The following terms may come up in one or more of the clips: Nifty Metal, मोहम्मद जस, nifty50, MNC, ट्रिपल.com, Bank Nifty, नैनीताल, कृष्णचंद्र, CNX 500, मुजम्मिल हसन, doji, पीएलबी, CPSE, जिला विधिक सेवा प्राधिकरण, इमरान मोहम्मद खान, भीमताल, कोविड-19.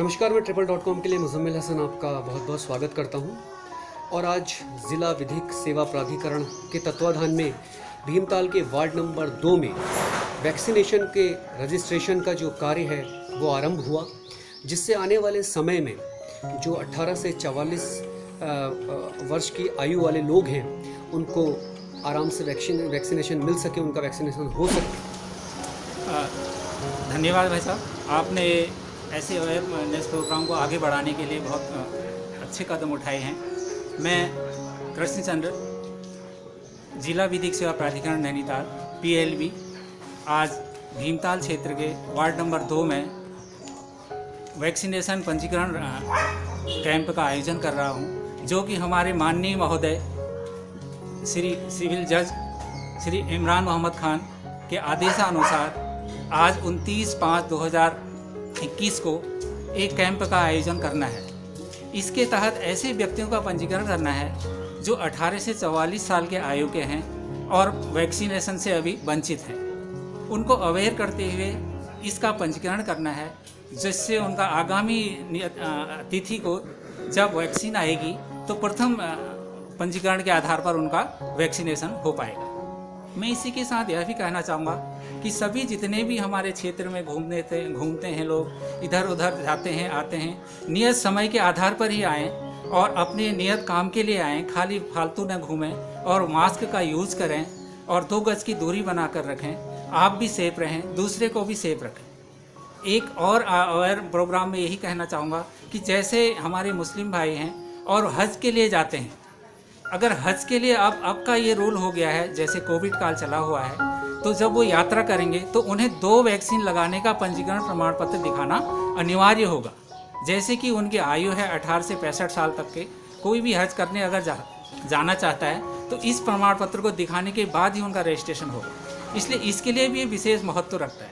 नमस्कार, मैं ट्रिपल.com के लिए मुजम्मिल हसन आपका बहुत बहुत स्वागत करता हूं। और आज ज़िला विधिक सेवा प्राधिकरण के तत्वाधान में भीमताल के वार्ड नंबर 2 में वैक्सीनेशन के रजिस्ट्रेशन का जो कार्य है वो आरंभ हुआ, जिससे आने वाले समय में जो 18 से 44 वर्ष की आयु वाले लोग हैं उनको आराम से वैक्सीनेशन मिल सके, उनका वैक्सीनेशन हो सके। धन्यवाद भाई साहब, आपने ऐसे अवेयरनेस प्रोग्राम को आगे बढ़ाने के लिए बहुत अच्छे कदम उठाए हैं। मैं कृष्णचंद्र, जिला विधिक सेवा प्राधिकरण नैनीताल (पीएलबी), आज भीमताल क्षेत्र के वार्ड नंबर 2 में वैक्सीनेशन पंजीकरण कैंप का आयोजन कर रहा हूं, जो कि हमारे माननीय महोदय श्री सिविल जज श्री इमरान मोहम्मद खान के आदेशानुसार आज 29/5/2021 को एक कैंप का आयोजन करना है। इसके तहत ऐसे व्यक्तियों का पंजीकरण करना है जो 18 से 44 साल के आयु के हैं और वैक्सीनेशन से अभी वंचित हैं। उनको अवेयर करते हुए इसका पंजीकरण करना है, जिससे उनका आगामी तिथि को जब वैक्सीन आएगी तो प्रथम पंजीकरण के आधार पर उनका वैक्सीनेशन हो पाएगा। मैं इसी के साथ यह भी कहना चाहूँगा कि सभी जितने भी हमारे क्षेत्र में घूमते हैं लोग, इधर उधर जाते हैं आते हैं, नियत समय के आधार पर ही आएँ और अपने नियत काम के लिए आएँ, खाली फालतू न घूमें और मास्क का यूज़ करें और 2 गज की दूरी बना कर रखें। आप भी सेफ रहें, दूसरे को भी सेफ रखें। एक और अवेयर प्रोग्राम में यही कहना चाहूँगा कि जैसे हमारे मुस्लिम भाई हैं और हज के लिए जाते हैं, अगर हज के लिए अब का ये रूल हो गया है, जैसे कोविड काल चला हुआ है, तो जब वो यात्रा करेंगे तो उन्हें 2 वैक्सीन लगाने का पंजीकरण प्रमाण पत्र दिखाना अनिवार्य होगा। जैसे कि उनकी आयु है 18 से 65 साल तक के, कोई भी हज करने अगर जाना चाहता है तो इस प्रमाण पत्र को दिखाने के बाद ही उनका रजिस्ट्रेशन होगा। इसलिए इसके लिए भी विशेष महत्व रखता है।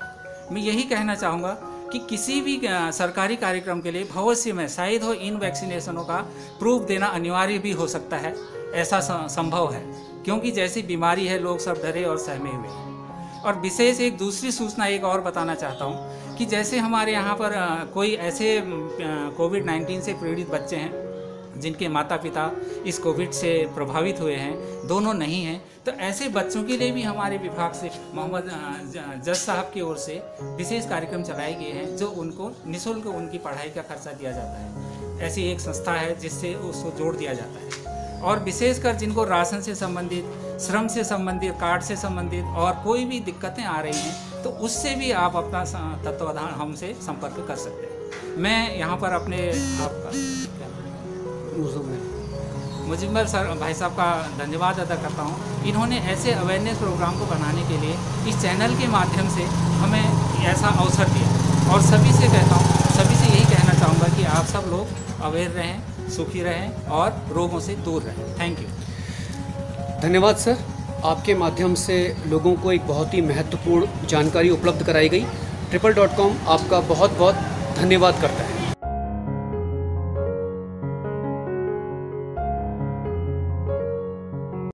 मैं यही कहना चाहूँगा कि किसी भी सरकारी कार्यक्रम के लिए भविष्य में शायद हो इन वैक्सीनेशनों का प्रूफ देना अनिवार्य भी हो सकता है, ऐसा संभव है, क्योंकि जैसी बीमारी है लोग सब डरे और सहमे हुए हैं। और विशेष एक दूसरी सूचना एक और बताना चाहता हूँ कि जैसे हमारे यहाँ पर कोई ऐसे कोविड-19 से पीड़ित बच्चे हैं जिनके माता पिता इस कोविड से प्रभावित हुए हैं, दोनों नहीं हैं, तो ऐसे बच्चों के लिए भी हमारे विभाग से मोहम्मद जस साहब की ओर से विशेष कार्यक्रम चलाए गए हैं, जो उनको निःशुल्क उनकी पढ़ाई का खर्चा दिया जाता है। ऐसी एक संस्था है जिससे उसको जोड़ दिया जाता है। और विशेषकर जिनको राशन से संबंधित, श्रम से संबंधित, कार्ड से संबंधित और कोई भी दिक्कतें आ रही हैं तो उससे भी आप अपना तत्वाधान हमसे संपर्क कर सकते हैं। मैं यहाँ पर अपने मुजम्मिल सर भाई साहब का धन्यवाद अदा करता हूँ। इन्होंने ऐसे अवेयरनेस प्रोग्राम को बनाने के लिए इस चैनल के माध्यम से हमें ऐसा अवसर दिया। और सभी से कहता हूँ, सभी से यही कहना चाहूँगा कि आप सब लोग अवेयर रहें, सुखी रहें और रोगों से दूर रहें। Thank you. धन्यवाद सर, आपके माध्यम से लोगों को एक बहुत ही महत्वपूर्ण जानकारी उपलब्ध कराई गई। ट्रिपल.com आपका बहुत बहुत धन्यवाद करता है।